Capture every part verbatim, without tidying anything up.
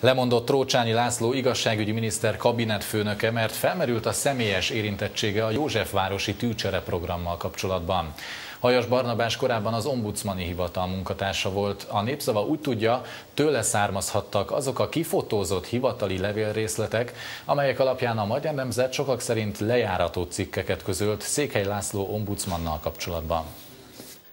Lemondott Trócsányi László igazságügyi miniszter kabinetfőnöke, mert felmerült a személyes érintettsége a józsefvárosi tűcsere programmal kapcsolatban. Hajas Barnabás korábban az ombudsmani hivatal munkatársa volt. A Népszava úgy tudja, tőle származhattak azok a kifotózott hivatali levélrészletek, amelyek alapján a Magyar Nemzet sokak szerint lejárató cikkeket közölt Székely László ombudsmannal kapcsolatban.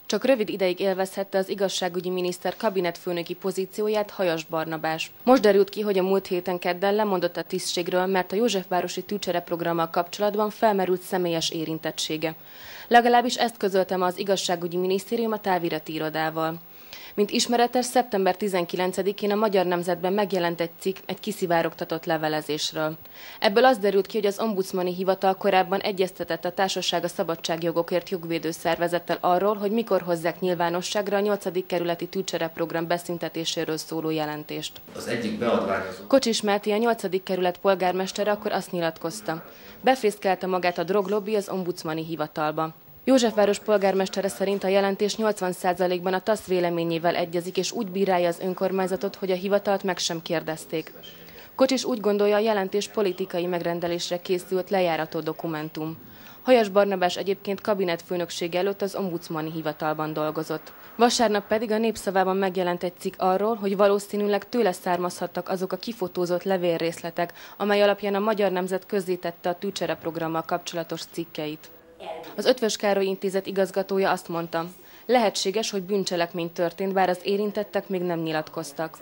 Csak rövid ideig élvezhette az igazságügyi miniszter kabinetfőnöki pozícióját Hajas Barnabás. Most derült ki, hogy a múlt héten kedden lemondott a tisztségről, mert a józsefvárosi tűcsere programmal kapcsolatban felmerült személyes érintettsége. Legalábbis ezt közöltem az igazságügyi minisztérium a távirati irodával. Mint ismeretes, szeptember tizenkilencedikén a Magyar Nemzetben megjelent egy cikk egy kiszivárogtatott levelezésről. Ebből az derült ki, hogy az ombudsmani hivatal korábban egyeztetett a Társaság a Szabadságjogokért jogvédő szervezettel arról, hogy mikor hozzák nyilvánosságra a nyolcadik kerületi tűcsereprogram beszüntetéséről szóló jelentést. Az egyik beadványozó... Kocsis Máté, a nyolcadik kerület polgármestere akkor azt nyilatkozta: befészkelte magát a droglobbi az ombudsmani hivatalba. Józsefváros polgármestere szerint a jelentés nyolcvan százalékban a TASZ véleményével egyezik, és úgy bírálja az önkormányzatot, hogy a hivatalt meg sem kérdezték. Kocsis úgy gondolja, a jelentés politikai megrendelésre készült lejárató dokumentum. Hajas Barnabás egyébként kabinetfőnöksége előtt az ombudsmani hivatalban dolgozott. Vasárnap pedig a Népszavában megjelent egy cikk arról, hogy valószínűleg tőle származhattak azok a kifotózott levélrészletek, amely alapján a Magyar Nemzet közzétette a tűcsere programmal kapcsolatos cikkeit. Az Ötvös Károly Intézet igazgatója azt mondta, lehetséges, hogy bűncselekmény történt, bár az érintettek még nem nyilatkoztak.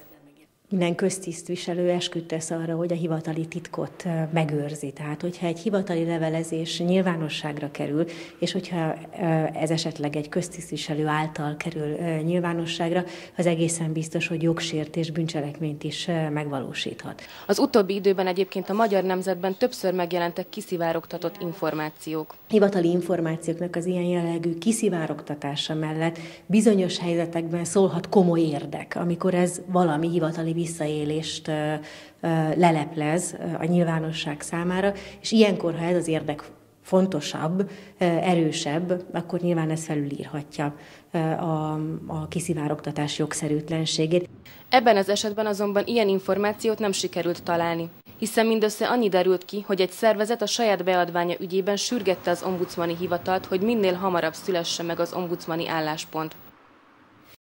Minden köztisztviselő esküdtesz arra, hogy a hivatali titkot megőrzi. Tehát, hogyha egy hivatali levelezés nyilvánosságra kerül, és hogyha ez esetleg egy köztisztviselő által kerül nyilvánosságra, az egészen biztos, hogy jogsértés, bűncselekményt is megvalósíthat. Az utóbbi időben egyébként a Magyar Nemzetben többször megjelentek kiszivárogtatott információk. Hivatali információknak az ilyen jellegű kiszivárogtatása mellett bizonyos helyzetekben szólhat komoly érdek, amikor ez valami hivatali visszaélést leleplez a nyilvánosság számára, és ilyenkor, ha ez az érdek fontosabb, erősebb, akkor nyilván ez felülírhatja a, a kiszivárogtatás jogszerűtlenségét. Ebben az esetben azonban ilyen információt nem sikerült találni, hiszen mindössze annyi derült ki, hogy egy szervezet a saját beadványa ügyében sürgette az ombudsmani hivatalt, hogy minél hamarabb szülesse meg az ombudsmani álláspont.